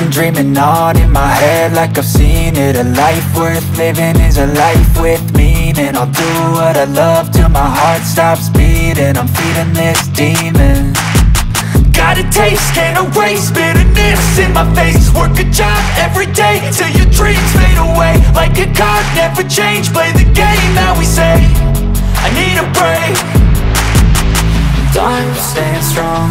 been dreaming on in my head like I've seen it. A life worth living is a life with meaning. I'll do what I love till my heart stops beating. I'm feeding this demon. Got a taste, can't erase bitterness in my face. Work a job every day till your dreams fade away. Like a card, never change, play the game that we say. I need a break. I'm staying strong,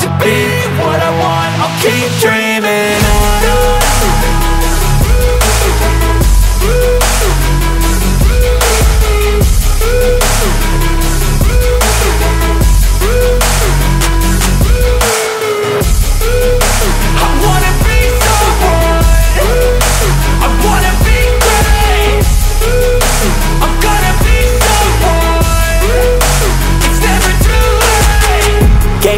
to be what I want. I'll keep dreaming on.